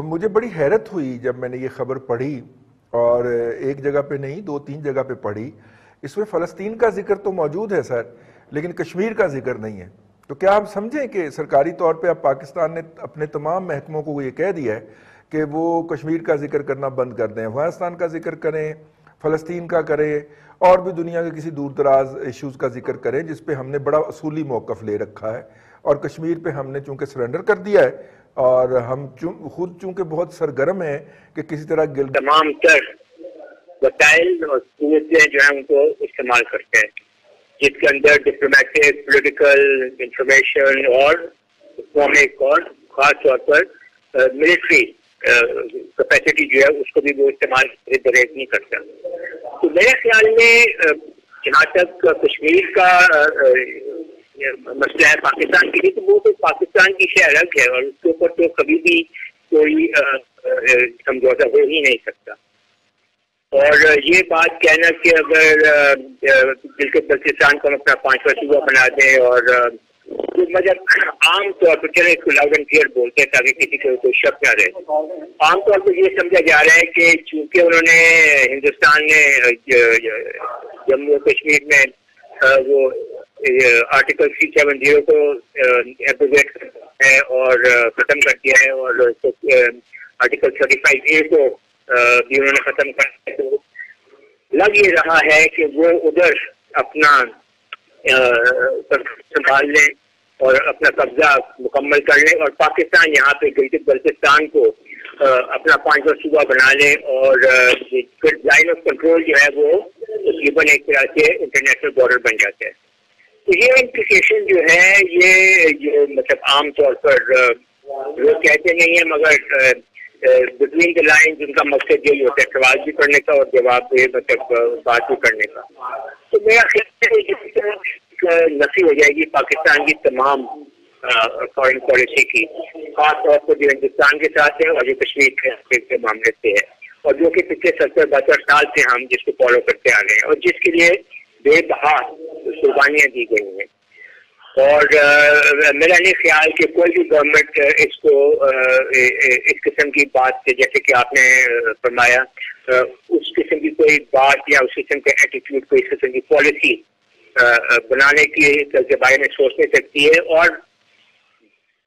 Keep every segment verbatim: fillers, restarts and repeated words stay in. मुझे बड़ी हैरत हुई जब मैंने ये खबर पढ़ी, और एक जगह पे नहीं दो तीन जगह पे पढ़ी। इसमें फ़लस्तीन का जिक्र तो मौजूद है सर, लेकिन कश्मीर का जिक्र नहीं है। तो क्या आप समझें कि सरकारी तौर पे अब पाकिस्तान ने अपने तमाम महकमों को ये कह दिया है कि वो कश्मीर का जिक्र करना बंद कर दें, अफगानिस्तान का जिक्र करें, फ़लस्तीन का करें, और भी दुनिया के किसी दूर दराज इशूज़ का जिक्र करें जिस पे हमने बड़ा असूली मौक़िफ़ ले रखा है। और कश्मीर पे हमने चूँकि सरेंडर कर दिया है, और हम चूं खुद चूँकि बहुत सरगर्म हैं कि किसी तरह गिल तमाम तर वसाइल और सूरतें जो हैं उनको इस्तेमाल करते हैं, जिसके अंदर डिप्लोमेटिक, पोलिटिकल इंफॉर्मेशन और इकोनॉमिक और ख़ास तौर पर मिलिट्री कैपेसिटी जो है उसको भी वो इस्तेमाल दरेज नहीं करता। तो मेरे ख्याल में जहाँ तक कश्मीर का मसला है पाकिस्तान के लिए, तो वो तो पाकिस्तान की शे अलग है और उसके ऊपर तो कभी भी कोई समझौता हो ही नहीं सकता। और ये बात कहना कि अगर बिल्कुल बल्तिस्तान को हम अपना पाँचवा सूबा बना दें, और तो मतलब आमतौर पर चले इसको लाउड एंड क्लियर बोलते हैं ताकि किसी को कोई शक ना रहे। आमतौर पर ये समझा जा रहा है कि चूंकि उन्होंने हिंदुस्तान ने जम्मू कश्मीर में वो आर्टिकल थ्री सेवन जीरो को एब्रोगेट करता है और खत्म कर दिया है, और आर्टिकल थर्टी फाइव ए को भी उन्होंने खत्म कर दिया, तो लग ये रहा है कि वो उधर अपना संभाल लें और अपना कब्जा मुकम्मल कर लें, और पाकिस्तान यहाँ पे गिलगित बल्तिस्तान को आ, अपना पांचवा सूबा बना लें, और लाइन ऑफ कंट्रोल जो है वो तकरीबन एक तरह से इंटरनेशनल बॉर्डर बन जाता है। तो ये इंप्लीकेशन जो है ये जो मतलब आमतौर पर लोग कहते नहीं है, मगर बिटवीन द लाइन जिनका मकसद यही होता है सवाल भी करने का और जवाब भी मतलब बात भी करने का। तो मेरा ख्याल नफी हो जाएगी पाकिस्तान की तमाम फॉरेन पॉलिसी की, खासतौर पर जो हिंदुस्तान के साथ है और जो कश्मीर के मामले से है, और जो कि पिछले सत्तर बहत्तर साल से हम जिसको फॉलो करते आ रहे हैं और जिसके लिए बेबहा कुर्बानियाँ दी गई हैं। और आ, मेरा ये ख्याल कि कोई भी गवर्नमेंट इसको ए, ए, इस किस्म की बात से, जैसे कि आपने फरमाया, उस किस्म की कोई बात या उस किस्म के एटीट्यूड को, इस किस्म की पॉलिसी बनाने की के बारे में सोच नहीं सकती है, और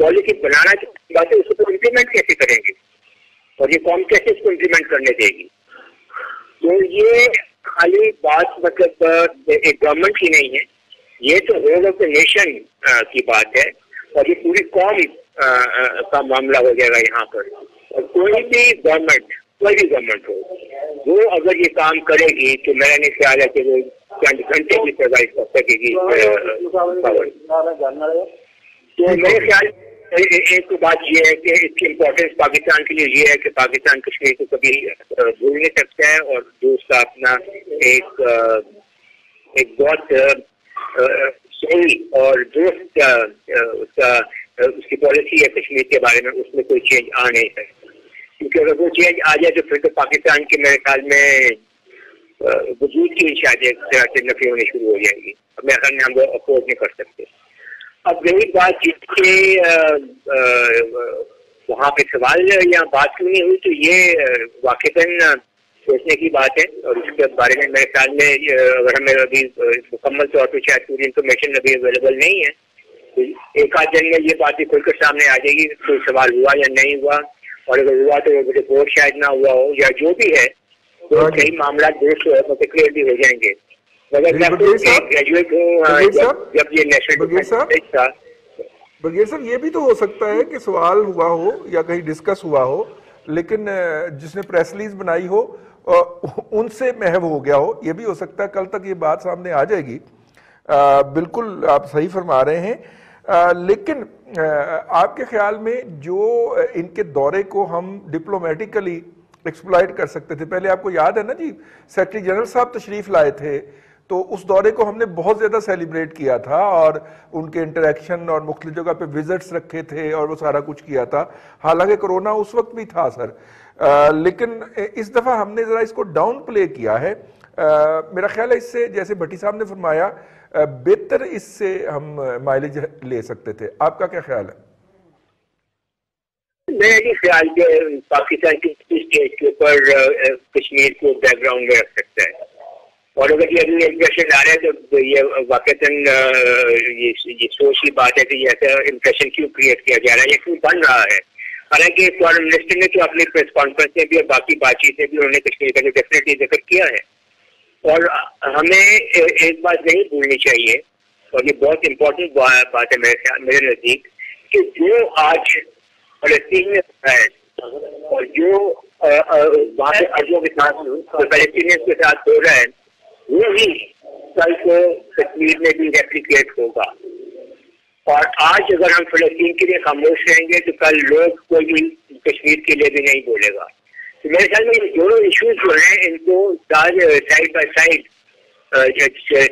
पॉलिसी बनाना की बात है उसको इम्प्लीमेंट कैसे करेंगे और ये कौन कैसे इसको इम्प्लीमेंट करने देगी। तो ये खाली बात मतलब एक गवर्नमेंट की नहीं है, ये तो होल ऑफ द नेशन की बात है, और ये पूरी कौम का मामला हो जाएगा यहाँ पर। और कोई भी गवर्नमेंट कोई भी गवर्नमेंट हो वो अगर ये काम करेगी तो मेरा नहीं ख्याल है कि वो चंद घंटे की सरवाइव कर सकेगी। तो मेरे ख्याल एक बात ये है कि इसकी इम्पोर्टेंस पाकिस्तान के लिए ये है कि पाकिस्तान कश्मीर को कभी भूल नहीं सकता है, और जो उसका अपना एक एक बहुत सही और दुरुस्त उसका उसकी पॉलिसी है कश्मीर के बारे में, उसमें कोई चेंज आ नहीं सकता, क्योंकि अगर वो चेंज आ जाए तो फिर तो पाकिस्तान के मेरे ख्याल में वजूद की शायद एक तरह से नफी होनी शुरू हो जाएगी। अब मेरे ख्याल में हम वो अफोर्ड नहीं कर सकते। अब यही बात जिसके वहाँ पे सवाल या बात क्यों नहीं हुई, तो ये वाकईन सोचने की बात है, और इसके बारे में मेरे ख्याल में अगर हमें अभी मुकम्मल तौर पर शायद पूरी इन्फॉर्मेशन अभी अवेलेबल नहीं है, तो एक आध दिन में ये बात भी खुलकर सामने आ जाएगी कोई सवाल हुआ या नहीं हुआ, और अगर हुआ तो रिपोर्ट शायद ना हुआ हो या जो भी है, तो कई मामला दुरुस्त है तो क्लियर भी हो जाएंगे। मगर मैं ग्रेजुएट हूँ, जब ये नेशनल था बगैर साहब ये भी तो हो सकता है कि सवाल हुआ हो या कहीं डिस्कस हुआ हो, लेकिन जिसने प्रेस रिलीज बनाई हो उनसे महव हो गया हो, ये भी हो सकता है। कल तक ये बात सामने आ जाएगी। आ, बिल्कुल आप सही फरमा रहे हैं। आ, लेकिन आ, आपके ख्याल में जो इनके दौरे को हम डिप्लोमेटिकली एक्सप्लॉइट कर सकते थे, पहले आपको याद है ना जी सेक्रेटरी जनरल साहब तशरीफ़ लाए थे, तो उस दौरे को हमने बहुत ज़्यादा सेलिब्रेट किया था और उनके इंटरेक्शन और मुख्तलिफ जगह पे विजिट्स रखे थे और वो सारा कुछ किया था, हालांकि कोरोना उस वक्त भी था सर। आ, लेकिन इस दफ़ा हमने ज़रा इसको डाउन प्ले किया है। आ, मेरा ख्याल है इससे, जैसे भट्टी साहब ने फरमाया, बेहतर इससे हम माइलेज ले सकते थे। आपका क्या ख्याल है? मेरा ये ख्याल कि पाकिस्तान की स्टेज के ऊपर कश्मीर को बैकग्राउंड में रख सकता है, और अगर ये अभी इम्प्रेशन आ रहा है तो ये वाकई ये ये सोच की बात है कि ऐसा इम्प्रेशन क्यों क्रिएट किया जा रहा है या क्यों बन रहा है। हालांकि फॉरेन मिनिस्टर ने तो अपनी प्रेस कॉन्फ्रेंस में भी और बाकी बातचीत में भी उन्होंने कश्मीर का डेफिनेटली जिक्र किया है। और हमें एक बात नहीं भूलनी चाहिए, और ये बहुत इम्पोर्टेंट बात है मेरे मेरे नज़दीक, कि जो आज फलस्तीन में है और जो वहाँ के अरबों के साथ फलस्तीनियों के साथ हो रहा है, वो ही कल को कश्मीर में भी रेप्लिकेट होगा। और आज अगर हम फलस्तीन के लिए खामोश रहेंगे तो कल लोग कोई भी कश्मीर के लिए भी नहीं बोलेगा। तो मेरे ख्याल में ये दोनों इश्यूज जो हैं इनको साइड बाय साइड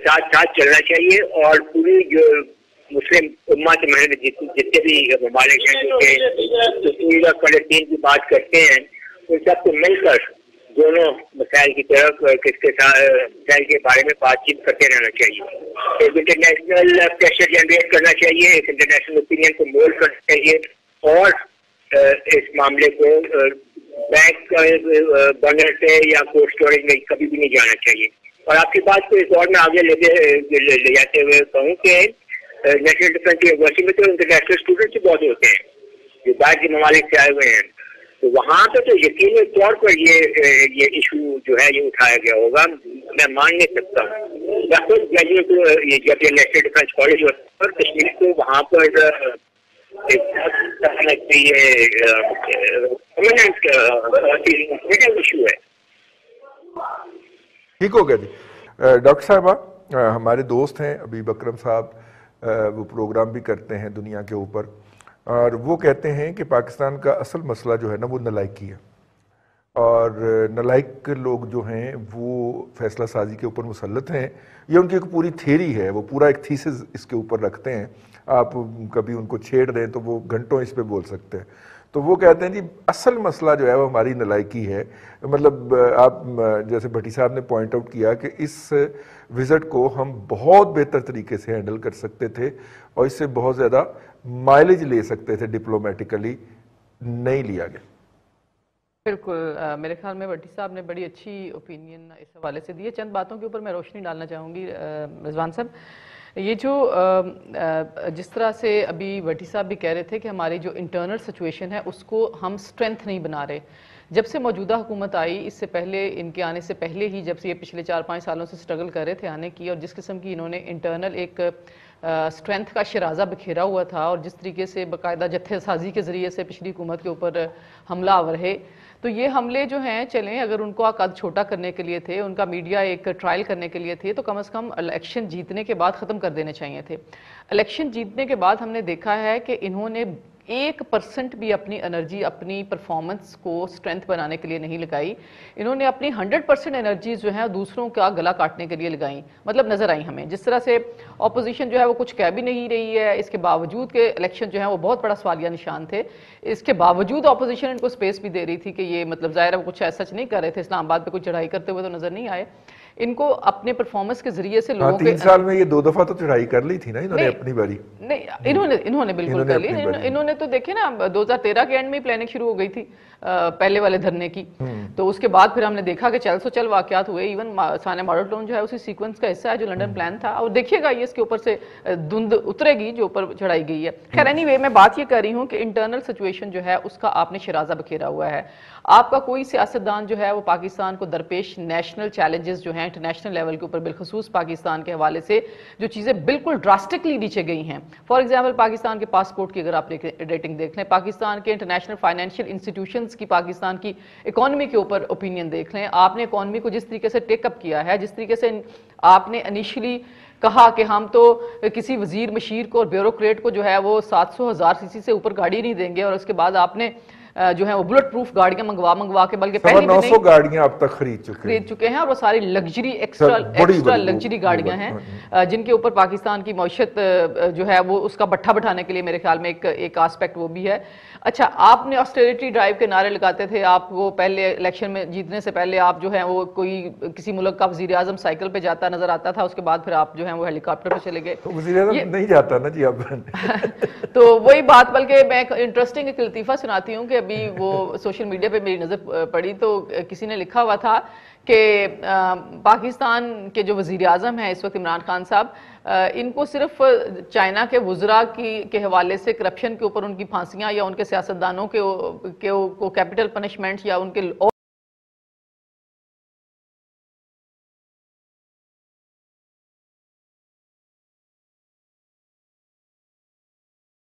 साथ साथ चलना चाहिए। और पूरी जो मुस्लिम उम्मा के मैंने जितने भी ममालिक हैं जो कश्मीर और फलस्तीन की बात करते हैं, उन सबको मिलकर दोनों मसाइल की तरफ किसके साथ मसाइल के बारे में बातचीत करते रहना चाहिए। एक इंटरनेशनल प्रेशर जनरेट करना चाहिए, एक इंटरनेशनल ओपिनियन को मोल्ड करना चाहिए, और इस मामले को बैंक बर्नर पे या कोल्ड स्टोरेज में कभी भी नहीं जाना चाहिए। और आपकी बात को एक और में आगे लेते ले जाते हुए कहूँ कि नेशनल डिफेंस यूनिवर्सिटी में तो इंटरनेशनल स्टूडेंट्स भी बहुत होते हैं जो बाहर के ममालिक से आए हुए हैं, तो वहाँ पे तो यकीनी तौर पर ये ये इशू जो है ये उठाया गया होगा। मैं मान नहीं सकता हूँ, मैं खुद ग्रेजुएट जब ये नेशनल डिफेंस कॉलेज और कश्मीर को वहाँ पर इशू है। ठीक हो गया जी। डॉक्टर साहब हमारे दोस्त हैं, अभी बकरम साहब वो प्रोग्राम भी करते हैं दुनिया के ऊपर, और वो कहते हैं कि पाकिस्तान का असल मसला जो है ना वो नलायकी है, और नलायक लोग जो हैं वो फैसला साजी के ऊपर मुसल्लत हैं। ये उनकी एक पूरी थ्योरी है, वो पूरा एक थीसिस इसके ऊपर रखते हैं। आप कभी उनको छेड़ दें तो वो घंटों इस पे बोल सकते हैं। तो वो कहते हैं जी असल मसला जो है वो हमारी नलायकी है। मतलब आप जैसे भट्टी साहब ने पॉइंट आउट किया कि इस विज़िट को हम बहुत बेहतर तरीके से हैंडल कर सकते थे और इससे बहुत ज़्यादा माइलेज ले सकते थे, डिप्लोमेटिकली नहीं लिया गया। बिल्कुल, आ, मेरे ख्याल में भट्टी साहब ने बड़ी अच्छी ओपिनियन इस हवाले से दी है। चंद बातों के ऊपर मैं रोशनी डालना चाहूँगी। रिजवान साहब, ये जो जिस तरह से अभी भट्टी साहब भी कह रहे थे कि हमारी जो इंटरनल सिचुएशन है उसको हम स्ट्रेंथ नहीं बना रहे, जब से मौजूदा हुकूमत आई, इससे पहले इनके आने से पहले ही जब से ये पिछले चार पाँच सालों से स्ट्रगल कर रहे थे आने की, और जिस किस्म की इन्होंने इंटरनल एक स्ट्रेंथ uh, का शराजा बिखेरा हुआ था, और जिस तरीके से बाकायदा जत्थेसाजी के ज़रिए से पिछली हुकूमत के ऊपर हमला रहे, तो ये हमले जो हैं चलें अगर उनको कद छोटा करने के लिए थे, उनका मीडिया एक ट्रायल करने के लिए थे, तो कम से कम इलेक्शन जीतने के बाद ख़त्म कर देने चाहिए थे। इलेक्शन जीतने के बाद हमने देखा है कि इन्होंने एक परसेंट भी अपनी एनर्जी अपनी परफॉर्मेंस को स्ट्रेंथ बनाने के लिए नहीं लगाई। इन्होंने अपनी हंड्रेड परसेंट एनर्जी जो है दूसरों का गला काटने के लिए लगाई, मतलब नज़र आई हमें। जिस तरह से ऑपोजिशन जो है वो कुछ कह भी नहीं रही है, इसके बावजूद के इलेक्शन जो है वो बहुत बड़ा सवालिया निशान थे, इसके बावजूद ऑपोजिशन इनको स्पेस भी दे रही थी कि ये मतलब ज़ाहिर है वो कुछ ऐसा नहीं कर रहे थे, इस्लामाबाद पर कुछ चढ़ाई करते हुए तो नज़र नहीं आए। इनको अपने परफॉर्मेंस के जरिए से लोगों के तीन साल में ये दो दफा तो चढ़ाई कर ली थी ना इन्होंने अपनी बारी। नहीं, इन्होंने इन्होंने बिल्कुल कर ली। इन्होंने तो देखे ना दो हज़ार तेरह के एंड में प्लानिंग शुरू हो गई थी पहले वाले धरने की, तो उसके बाद फिर हमने देखा कि चल सो चल वाकयात हुए। इवन साना मॉडल टाउन जो है उसी सीक्वेंस का हिस्सा है जो लंदन प्लान था, और देखिएगा ये इसके ऊपर से धुंध उतरेगी जो ऊपर चढ़ाई गई है। खैर एनीवे मैं बात ये कर रही हूँ कि इंटरनल सिचुएशन जो है उसका आपने शराजा बखेरा हुआ है। आपका कोई सियासतदान जो है वो पाकिस्तान को दरपेश नेशनल चैलेंजेस जो हैं इंटरनेशनल लेवल के ऊपर बिलखसूस पाकिस्तान के हवाले से जो चीज़ें बिल्कुल ड्रास्टिकली नीचे गई हैं, फॉर एग्जांपल पाकिस्तान के पासपोर्ट की अगर आप रेटिंग देख लें, पाकिस्तान के इंटरनेशनल फाइनेंशियल इंस्टीट्यूशंस की पाकिस्तान की इकोनॉमी के ऊपर ओपिनियन देख लें, आपने इकोनॉमी को जिस तरीके से टेकअप किया है, जिस तरीके से आपने इनिशियली कहा कि हम तो किसी वजीर मशीर को और ब्यूरोक्रेट को जो है वो सात सौ हज़ार सी सी से ऊपर गाड़ी नहीं देंगे, और उसके बाद आपने जो है वो बुलेट प्रूफ गाड़ियां मंगवा मंगवा के बल्कि पहले नौ सौ गाड़ियां अब तक खरीद चुके खरीद चुके हैं, और वो सारी लग्जरी एक्स्ट्रा एक्स्ट्रा लग्जरी गाड़ियां हैं जिनके ऊपर पाकिस्तान की मौशत जो है वो उसका बट्ठा बैठाने के लिए मेरे ख्याल में एक एक आस्पेक्ट वो भी है। अच्छा, आपने ऑस्टेरिटी ड्राइव के नारे लगाते थे, आपको पहले इलेक्शन में जीतने से पहले आप जो है वो कोई किसी मुल्क का वजीर आजम साइकिल पे जाता नजर आता था, उसके बाद फिर आप जो है वो हेलीकॉप्टर पे चले गए। वजीर आजम नहीं जाता ना जी अब, तो वही बात। बल्कि मैं इंटरेस्टिंग एक लतीफ़ा सुनाती हूँ कि अभी वो सोशल मीडिया पे मेरी नज़र पड़ी तो किसी ने लिखा हुआ था कि पाकिस्तान के जो वज़ीर आज़म हैं इस वक्त इमरान खान साहब, इनको सिर्फ चाइना के वज़रा की के हवाले से करप्शन के ऊपर उनकी फांसियाँ या उनके सियासतदानों के, के, के, को कैपिटल पनिशमेंट या उनके